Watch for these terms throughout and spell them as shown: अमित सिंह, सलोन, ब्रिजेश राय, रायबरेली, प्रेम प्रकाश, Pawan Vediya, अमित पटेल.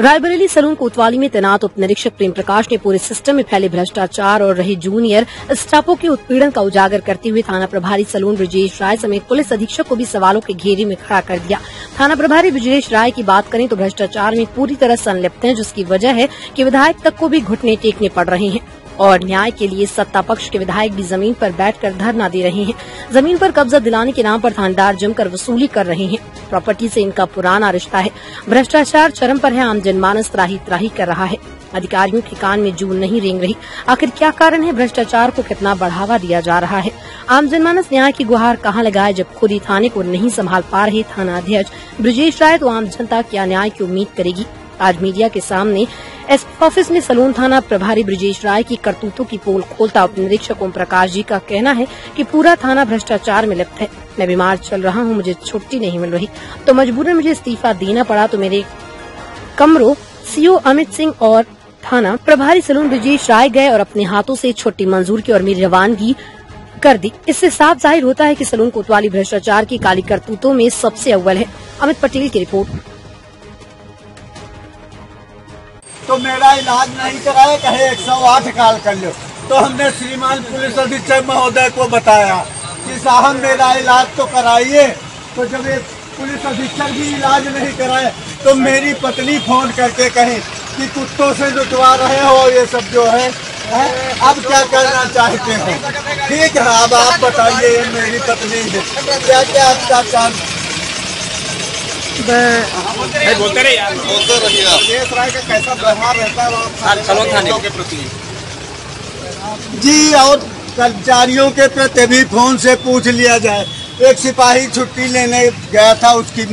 रायबरेली सलोन कोतवाली में तैनात उप निरीक्षक प्रेम प्रकाश ने पूरे सिस्टम में फैले भ्रष्टाचार और रही जूनियर स्टाफों के उत्पीड़न का उजागर करते हुए थाना प्रभारी सलोन ब्रिजेश राय समेत पुलिस अधीक्षक को भी सवालों के घेरे में खड़ा कर दिया। थाना प्रभारी ब्रिजेश राय की बात करें तो भ्रष्टाचार में पूरी तरह संलिप्त है, जिसकी वजह है कि विधायक तक को भी घुटने टेकने पड़ रहे हैं और न्याय के लिए सत्ता पक्ष के विधायक भी जमीन पर बैठकर धरना दे रहे हैं। जमीन पर कब्जा दिलाने के नाम पर थानेदार जमकर वसूली कर रहे हैं। प्रॉपर्टी से इनका पुराना रिश्ता है। भ्रष्टाचार चरम पर है, आम जनमानस त्राही त्राही कर रहा है। अधिकारियों के कान में जूं नहीं रेंग रही। आखिर क्या कारण है? भ्रष्टाचार को कितना बढ़ावा दिया जा रहा है? आम जनमानस न्याय की गुहार कहाँ लगाए जब खुद ही थाने को नहीं संभाल पा रहे थानाध्यक्ष ब्रिजेश राय, तो आम जनता क्या न्याय की उम्मीद करेगी? आज मीडिया के सामने एस ऑफिस में सलोन थाना प्रभारी ब्रिजेश राय की करतूतों की पोल खोलता उप निरीक्षक ओम प्रकाश जी का कहना है कि पूरा थाना भ्रष्टाचार में लिप्त है। मैं बीमार चल रहा हूं, मुझे छुट्टी नहीं मिल रही, तो मजबूरन मुझे इस्तीफा देना पड़ा। तो मेरे कमरों सीओ अमित सिंह और थाना प्रभारी सलोन ब्रिजेश राय गए और अपने हाथों से छुट्टी मंजूर की और मेरी रवानगी कर दी। इससे साफ जाहिर होता है कि सलोन कोतवाली भ्रष्टाचार की काली करतूतों में सबसे अव्वल है। अमित पटेल की रिपोर्ट। तो मेरा इलाज नहीं कराया, कहे 108 कॉल कर लो, तो हमने श्रीमान पुलिस अधीक्षक महोदय को बताया कि साहब मेरा इलाज तो कराइए। तो जब ये पुलिस अधीक्षक भी इलाज नहीं कराए तो मेरी पत्नी फ़ोन करके कहे कि कुत्तों से जुटवा रहे हो, ये सब जो है, अब क्या करना चाहते हो? ठीक है, अब आप बताइए, मेरी पत्नी क्या क्या आपका काम बोलते रहिए। ब्रिजेश राय का कैसा व्यवहार रहता है सलोन थाने के प्रति? जी, और कर्मचारियों के प्रति भी फोन से पूछ लिया जाए। एक सिपाही छुट्टी लेने गया था, उसकी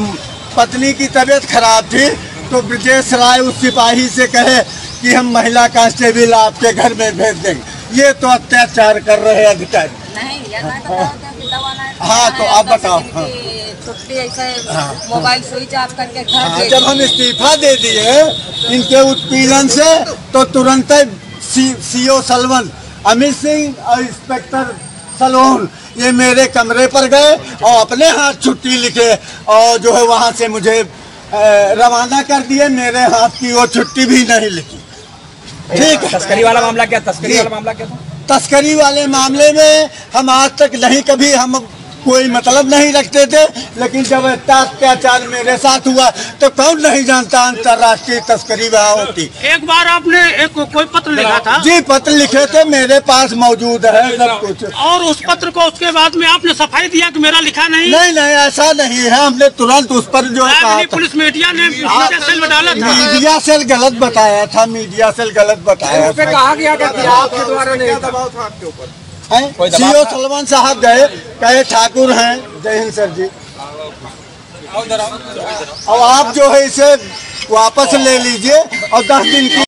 पत्नी की तबीयत खराब थी, तो ब्रिजेश राय उस सिपाही से कहे कि हम महिला कांस्टेबल आपके घर में भेज देंगे। ये तो अत्याचार कर रहे अधिकारी। हाँ, तो आप बताओ। मोबाइल स्विच ऑफ करके जब हम इस्तीफा दे दिए इनके उत्पीड़न से, तो तुरंत सीओ सलोन अमित सिंह और इंस्पेक्टर सलोन ये मेरे कमरे पर गए और अपने हाथ छुट्टी लिखे और जो है वहाँ से मुझे रवाना कर दिए। मेरे हाथ की वो छुट्टी भी नहीं लिखी। ठीक है, तस्करी वाले मामले में हम आज तक नहीं, कभी हम कोई मतलब नहीं रखते थे, लेकिन जब अत्याचार मेरे साथ हुआ तो कौन नहीं जानता अंतर्राष्ट्रीय तस्करी वहाँ होती। एक बार आपने कोई पत्र लिखा था? जी, पत्र लिखे थे, मेरे पास मौजूद है सब कुछ। और उस पत्र को उसके बाद में आपने सफाई दिया कि मेरा लिखा नहीं? नहीं नहीं, ऐसा नहीं है। हमने तुरंत उस पर जो है पुलिस मीडिया ने मीडिया सेल गलत बताया था, मीडिया सेल गलत बताया। कहा गया आपके द्वारा नहीं, सीओ सलोन साहब गए, कहे ठाकुर हैं। जय हिंद सर जी। और आप जो है इसे वापस ले लीजिए और 10 दिन की